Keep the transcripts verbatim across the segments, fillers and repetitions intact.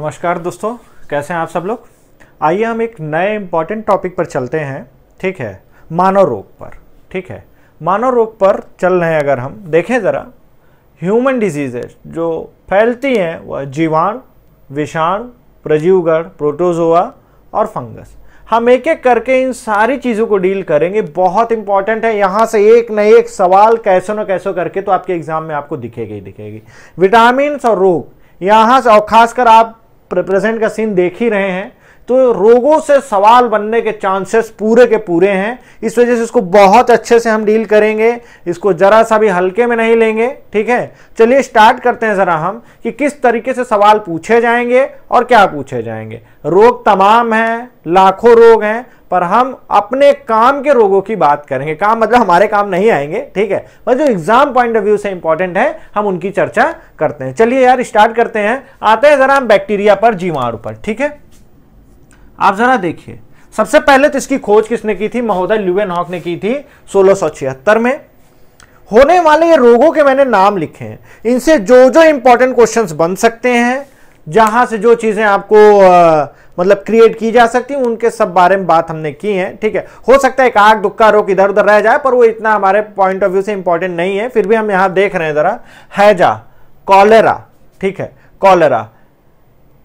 नमस्कार दोस्तों, कैसे हैं आप सब लोग। आइए हम एक नए इम्पॉर्टेंट टॉपिक पर चलते हैं, ठीक है, मानव रोग पर। ठीक है, मानव रोग पर चल रहे हैं। अगर हम देखें ज़रा, ह्यूमन डिजीजेज जो फैलती हैं वह जीवाणु, विषाणु, प्रजीवगण, प्रोटोजोआ और फंगस। हम एक एक करके इन सारी चीज़ों को डील करेंगे। बहुत इंपॉर्टेंट है, यहाँ से एक न एक सवाल कैसे न कैसे करके तो आपके एग्जाम में आपको दिखेगी ही दिखेगी। विटामिन और रोग, यहाँ से और खासकर आप प्रेजेंट का सीन देख ही रहे हैं, तो रोगों से सवाल बनने के चांसेस पूरे के पूरे हैं। इस वजह से इसको बहुत अच्छे से हम डील करेंगे, इसको जरा सा भी हल्के में नहीं लेंगे। ठीक है, चलिए स्टार्ट करते हैं ज़रा हम कि किस तरीके से सवाल पूछे जाएंगे और क्या पूछे जाएंगे। रोग तमाम हैं, लाखों रोग हैं, पर हम अपने काम के रोगों की बात करेंगे। काम मतलब हमारे काम नहीं आएंगे, ठीक है, पर जो एग्जाम पॉइंट ऑफ व्यू से इंपॉर्टेंट है हम उनकी चर्चा करते हैं। चलिए यार स्टार्ट करते हैं। आते हैं जरा हम बैक्टीरिया पर, जीवाणु पर। ठीक है, आप जरा देखिए, सबसे पहले तो इसकी खोज किसने की थी? महोदय ल्यूवेनहॉक ने की थी सोलह सौ छिहत्तर में। होने वाले ये रोगों के मैंने नाम लिखे हैं, इनसे जो जो इंपॉर्टेंट क्वेश्चन बन सकते हैं, जहां से जो चीजें आपको आ, मतलब क्रिएट की जा सकती हैं, उनके सब बारे में बात हमने की है। ठीक है, हो सकता है एक आग दुक्का रोग इधर उधर रह जाए, पर वो इतना हमारे पॉइंट ऑफ व्यू से इंपॉर्टेंट नहीं है, फिर भी हम यहां देख रहे हैं जरा। हैजा, कॉलेरा, ठीक है, कॉलेरा।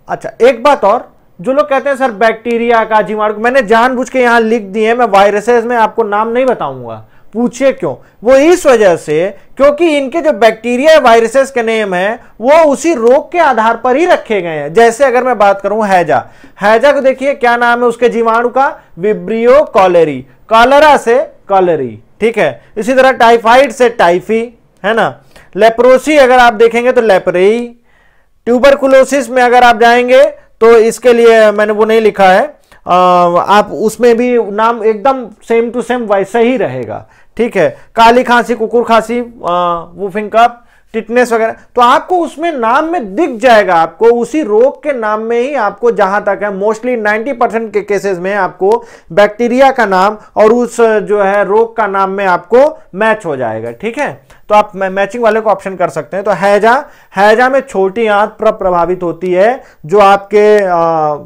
अच्छा, एक बात और, जो लोग कहते हैं सर बैक्टीरिया का, जीवाणु, मैंने जानबूझ के यहां लिख दिए, मैं वायरसेस में आपको नाम नहीं बताऊंगा। पूछिए क्यों? वो इस वजह से क्योंकि इनके जो बैक्टीरिया वायरसेस के नेम हैं वो उसी रोग के आधार पर ही रखे गए हैं। जैसे अगर मैं बात करूं हैजा, हैजा को देखिए क्या नाम है उसके जीवाणु का, विब्रियो कॉलेरी, कॉलरा से कॉलेरी। ठीक है, इसी तरह टाइफाइड से टाइफी, है ना। लेप्रोसी अगर आप देखेंगे तो लेपरेई। ट्यूबरकुलोसिस में अगर आप जाएंगे तो इसके लिए मैंने वो नहीं लिखा है, आ, आप उसमें भी नाम एकदम सेम टू सेम वैसा ही रहेगा। ठीक है, काली खांसी, कुकुर खांसी, वूफिंग कफ, टिटनेस वगैरह, तो आपको उसमें नाम में दिख जाएगा, आपको उसी रोग के नाम में ही आपको, जहां तक है मोस्टली नब्बे परसेंट के केसेस में आपको बैक्टीरिया का नाम और उस जो है रोग का नाम में आपको मैच हो जाएगा। ठीक है, तो आप मैचिंग वाले को ऑप्शन कर सकते हैं। तो हैजा, हैजा में छोटी आंत प्रभावित होती है, जो आपके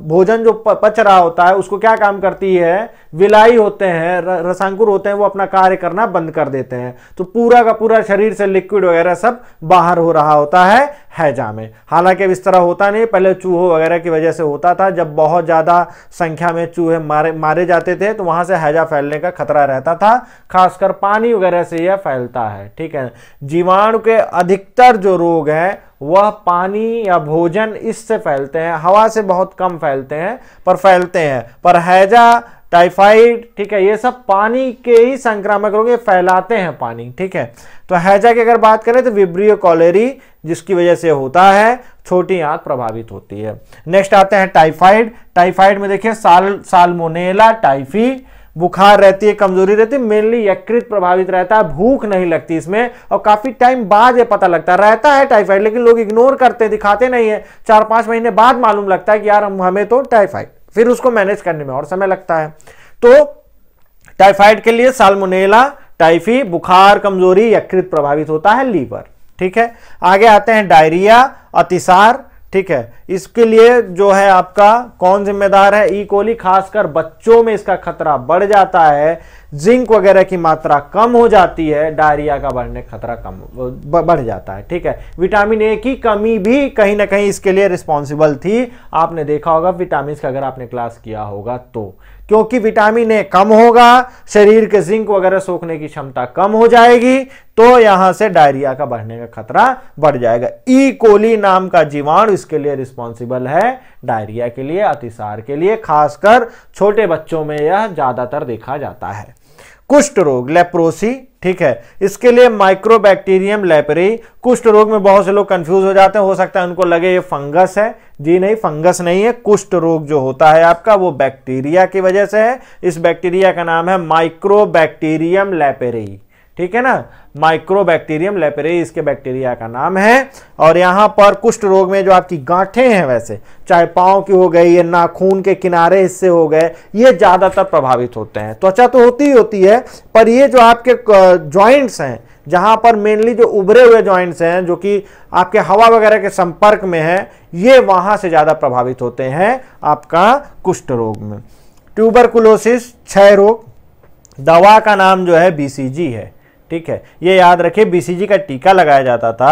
भोजन जो पच रहा होता है उसको क्या काम करती है, विलाई होते हैं, रसांकुर होते हैं, वो अपना कार्य करना बंद कर देते हैं, तो पूरा का पूरा शरीर से लिक्विड वगैरह सब बाहर हो रहा होता है हैजा में। हालांकि अब इस तरह होता नहीं, पहले चूहों वगैरह की वजह से होता था, जब बहुत ज़्यादा संख्या में चूहे मारे मारे जाते थे तो वहाँ से हैजा फैलने का खतरा रहता था, खासकर पानी वगैरह से यह फैलता है। ठीक है, जीवाणु के अधिकतर जो रोग हैं वह पानी या भोजन इससे फैलते हैं, हवा से बहुत कम फैलते हैं पर फैलते हैं। पर हैजा, टाइफाइड, ठीक है, ये सब पानी के ही संक्रामक रोग, ये फैलाते हैं पानी। ठीक है, तो हैजा की अगर बात करें तो विब्रियो कॉलेरी, जिसकी वजह से होता है, छोटी आंत प्रभावित होती है। नेक्स्ट आते हैं टाइफाइड। टाइफाइड में देखिए साल साल्मोनेला टाइफी, बुखार रहती है, कमजोरी रहती है, मेनली यकृत प्रभावित रहता है, भूख नहीं लगती इसमें, और काफी टाइम बाद ये पता लगता है, रहता है टाइफाइड, लेकिन लोग इग्नोर करते, दिखाते नहीं है, चार पांच महीने बाद मालूम लगता है कि यार हम हमें तो टाइफाइड, फिर उसको मैनेज करने में और समय लगता है। तो टाइफाइड के लिए साल्मोनेला टाइफी, बुखार, कमजोरी, यकृत प्रभावित होता है, लीवर। ठीक है, आगे आते हैं डायरिया, अतिसार। ठीक है, इसके लिए जो है आपका कौन जिम्मेदार है, ई कोली, खासकर बच्चों में इसका खतरा बढ़ जाता है, जिंक वगैरह की मात्रा कम हो जाती है, डायरिया का बढ़ने खतरा कम बढ़ जाता है। ठीक है, विटामिन ए की कमी भी कहीं ना कहीं इसके लिए रिस्पॉन्सिबल थी, आपने देखा होगा विटामिन का अगर आपने क्लास किया होगा तो, क्योंकि विटामिन ए कम होगा, शरीर के जिंक वगैरह सोखने की क्षमता कम हो जाएगी, तो यहां से डायरिया का बढ़ने का खतरा बढ़ जाएगा। ई कोली नाम का जीवाणु इसके लिए रिस्पॉन्सिबल है, डायरिया के लिए, अतिसार के लिए, खासकर छोटे बच्चों में यह ज्यादातर देखा जाता है। कुष्ठ रोग, लेप्रोसी, ठीक है, इसके लिए माइक्रोबैक्टीरियम लेपरे। कुष्ठ रोग में बहुत से लोग कंफ्यूज हो जाते हैं, हो सकता है उनको लगे ये फंगस है, जी नहीं, फंगस नहीं है। कुष्ठ रोग जो होता है आपका वो बैक्टीरिया की वजह से है, इस बैक्टीरिया का नाम है माइक्रोबैक्टीरियम लेपरे। ठीक है ना, माइक्रोबैक्टीरियम लेपरे इसके बैक्टीरिया का नाम है। और यहाँ पर कुष्ठ रोग में जो आपकी गांठें हैं, वैसे चाहे पाँव की हो गई या नाखून के किनारे हिस्से हो गए, ये ज़्यादातर प्रभावित होते हैं। त्वचा तो होती ही होती है, पर ये जो आपके जॉइंट्स हैं, जहाँ पर मेनली जो उभरे हुए जॉइंट्स हैं जो कि आपके हवा वगैरह के संपर्क में है, ये वहाँ से ज़्यादा प्रभावित होते हैं आपका कुष्ठ रोग में। ट्यूबरकुलोसिस क्षय रोग, दवा का नाम जो है बीसीजी है, ठीक है, ये याद रखिए। बीसीजी का टीका लगाया जाता था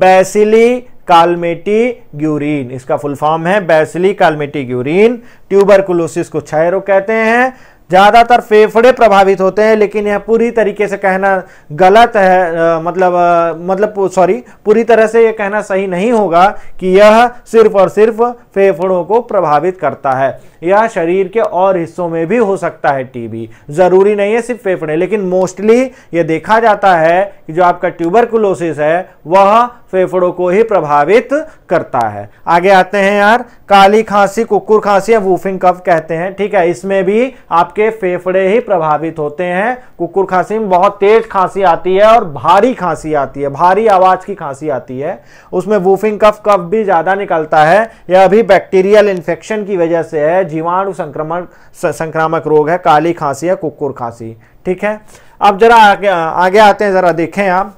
बैसिली काल्मेटी-ग्यूरीन, इसका फुल फॉर्म है बैसिली काल्मेटी-ग्यूरीन। ट्यूबरकुलोसिस को क्षय रोग कहते हैं। ज़्यादातर फेफड़े प्रभावित होते हैं, लेकिन यह पूरी तरीके से कहना गलत है, आ, मतलब आ, मतलब सॉरी पूरी तरह से यह कहना सही नहीं होगा कि यह सिर्फ और सिर्फ फेफड़ों को प्रभावित करता है। यह शरीर के और हिस्सों में भी हो सकता है टीबी, ज़रूरी नहीं है सिर्फ फेफड़े, लेकिन मोस्टली यह देखा जाता है कि जो आपका ट्यूबरकुलोसिस है वह फेफड़ों को ही प्रभावित करता है। आगे आते हैं यार, काली खांसी, कुकुर खांसी या वूफिंग कफ कहते हैं, ठीक है, इसमें भी आपके फेफड़े ही प्रभावित होते हैं। कुकुर खांसी में बहुत तेज खांसी आती है और भारी खांसी आती है, भारी आवाज की खांसी आती है। उसमें वूफिंग कफ कफ भी ज्यादा निकलता है, यह भी बैक्टीरियल इन्फेक्शन की वजह से है, जीवाणु संक्रमण संक्रामक रोग है काली खांसी या कुकुर खांसी, ठीक है। अब जरा आगे, आगे आते हैं, जरा देखें आप,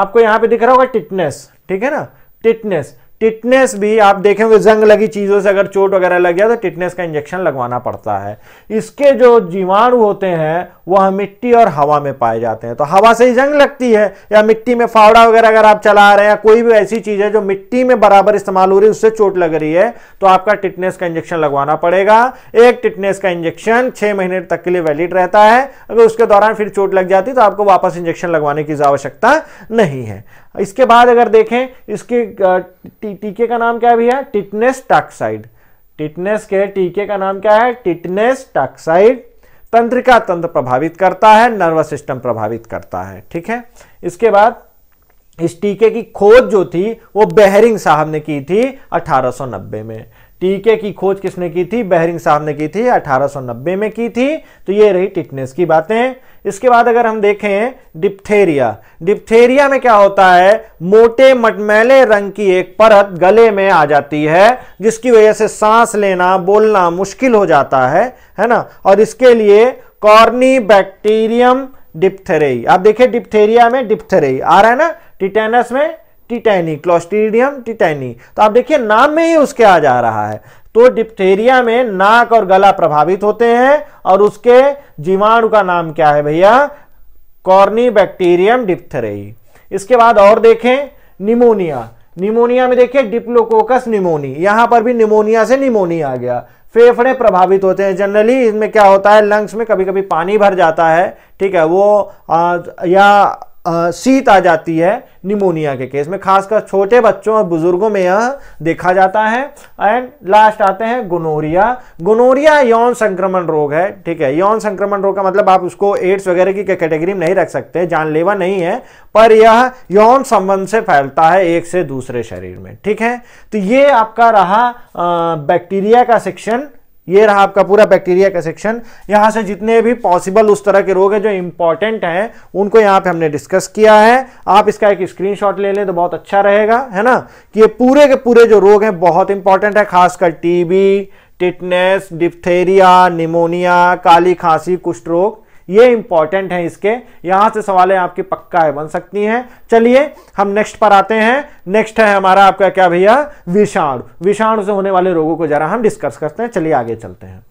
आपको यहाँ पे दिख रहा होगा टिटनेस, ठीक है ना, टिटनेस। टिटनेस भी आप देखेंगे जंग लगी चीज़ों से अगर चोट वगैरह लग गया तो टिटनेस का इंजेक्शन लगवाना पड़ता है। इसके जो जीवाणु होते हैं वह मिट्टी और हवा में पाए जाते हैं, तो हवा से ही जंग लगती है, या मिट्टी में फावड़ा वगैरह अगर आप चला रहे हैं, या कोई भी ऐसी चीज़ है जो मिट्टी में बराबर इस्तेमाल हो रही है उससे चोट लग रही है, तो आपका टिटनेस का इंजेक्शन लगवाना पड़ेगा। एक टिटनेस का इंजेक्शन छः महीने तक के लिए वैलिड रहता है। अगर उसके दौरान फिर चोट लग जाती तो आपको वापस इंजेक्शन लगवाने की आवश्यकता नहीं है। इसके बाद अगर देखें, इसके टीके का नाम क्या है भैया? Tetanus toxoid. टिटनेस के टीके का नाम क्या है? Tetanus toxoid. तंत्रिका तंत्र प्रभावित करता है, नर्वस सिस्टम प्रभावित करता है, ठीक है। इसके बाद इस टीके की खोज जो थी वो बेहरिंग साहब ने की थी अठारह सौ नब्बे में। टीके की खोज किसने की थी? बेहरिंग साहब ने की थी, अठारह सौ नब्बे में की थी। तो ये रही टिटनेस की बातें। इसके बाद अगर हम देखें डिप्थेरिया, डिप्थेरिया में क्या होता है? मोटे मटमैले रंग की एक परत गले में आ जाती है जिसकी वजह से सांस लेना बोलना मुश्किल हो जाता है, है ना। और इसके लिए कॉर्नीबैक्टीरियम डिप्थेरियाई, आप देखिए डिप्थेरिया में डिप्थेरियाई आ रहा है ना, टिटेनस में टिटैनी, क्लोस्ट्रीडियम टिटैनी, तो आप देखिए नाम में ही उसके आ जा रहा है। तो डिप्थेरिया में नाक और गला प्रभावित होते हैं और उसके जीवाणु का नाम क्या है भैया? Corynebacterium diphtheriae. इसके बाद और देखें निमोनिया, निमोनिया में देखिए डिप्लोकोकस निमोनी, यहां पर भी निमोनिया से निमोनिया आ गया। फेफड़े प्रभावित होते हैं जनरली। इसमें क्या होता है? लंग्स में कभी कभी पानी भर जाता है, ठीक है, वो आ, या आ, शीत आ जाती है निमोनिया के केस में, खासकर छोटे बच्चों और बुजुर्गों में यह देखा जाता है। एंड लास्ट आते हैं गोनोरिया। गोनोरिया यौन संक्रमण रोग है, ठीक है। यौन संक्रमण रोग का मतलब आप उसको एड्स वगैरह की कैटेगरी में नहीं रख सकते, जानलेवा नहीं है, पर यह यौन संबंध से फैलता है एक से दूसरे शरीर में, ठीक है। तो ये आपका रहा आ, बैक्टीरिया का सेक्शन, ये रहा आपका पूरा बैक्टीरिया का सेक्शन। यहाँ से जितने भी पॉसिबल उस तरह के रोग हैं जो इंपॉर्टेंट हैं उनको यहाँ पे हमने डिस्कस किया है। आप इसका एक स्क्रीनशॉट ले लें तो बहुत अच्छा रहेगा, है ना, कि ये पूरे के पूरे जो रोग हैं बहुत इंपॉर्टेंट है, खासकर टीबी, टिटनेस, डिप्थेरिया, निमोनिया, काली खांसी, कुष्ठ रोग, ये इंपॉर्टेंट है। इसके यहाँ से सवालें आपकी पक्का है बन सकती हैं। चलिए हम नेक्स्ट पर आते हैं। नेक्स्ट है हमारा आपका क्या भैया? विषाणु। विषाणु से होने वाले रोगों को जरा हम डिस्कस करते हैं। चलिए आगे चलते हैं।